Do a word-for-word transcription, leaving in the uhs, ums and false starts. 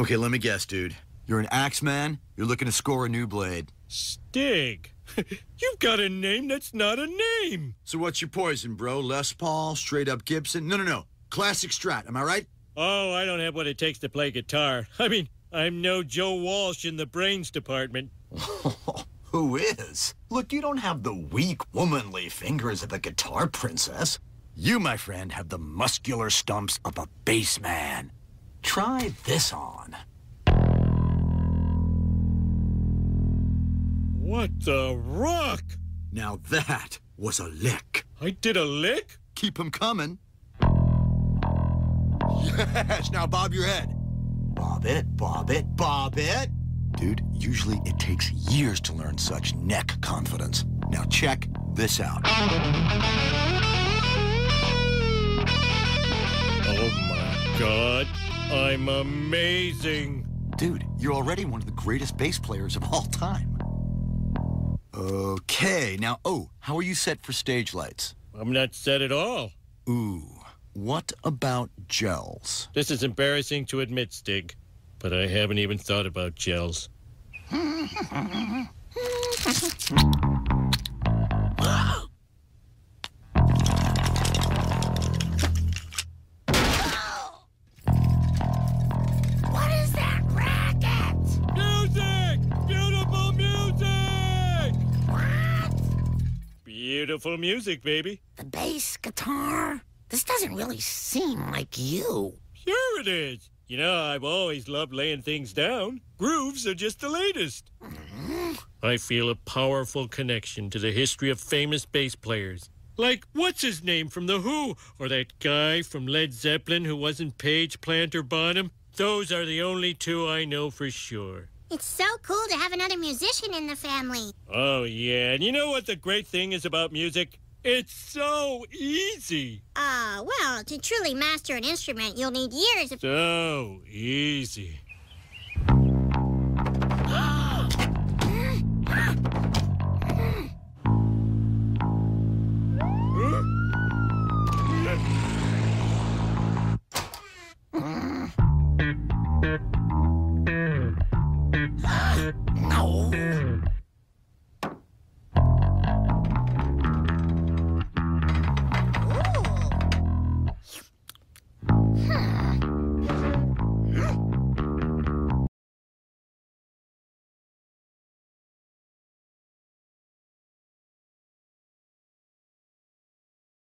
Okay, let me guess, dude. You're an axe man. You're looking to score a new blade. Stig. You've got a name that's not a name. So what's your poison, bro? Les Paul, straight up Gibson? No, no, no. Classic Strat, am I right? Oh, I don't have what it takes to play guitar. I mean, I'm no Joe Walsh in the brains department. Who is? Look, you don't have the weak, womanly fingers of a guitar princess. You, my friend, have the muscular stumps of a bass man. Try this on. What the rock? Now that was a lick. I did a lick? Keep him coming. Yes, now bob your head. Bob it, bob it, bob it. Dude, usually it takes years to learn such neck confidence. Now check this out. Oh my God, I'm amazing. Dude, you're already one of the greatest bass players of all time. Okay, now, oh, how are you set for stage lights? I'm not set at all. Ooh, what about gels? This is embarrassing to admit, Stig. But I haven't even thought about gels. What is that racket? Music! Beautiful music! What? Beautiful music, baby. The bass guitar? This doesn't really seem like you. Sure it is. You know, I've always loved laying things down. Grooves are just the latest. Mm-hmm. I feel a powerful connection to the history of famous bass players. Like, what's his name from The Who? Or that guy from Led Zeppelin who wasn't Page, Plant, or Bonham? Those are the only two I know for sure. It's so cool to have another musician in the family. Oh, yeah. And you know what the great thing is about music? It's so easy. Ah, uh, well, to truly master an instrument, you'll need years of... So easy.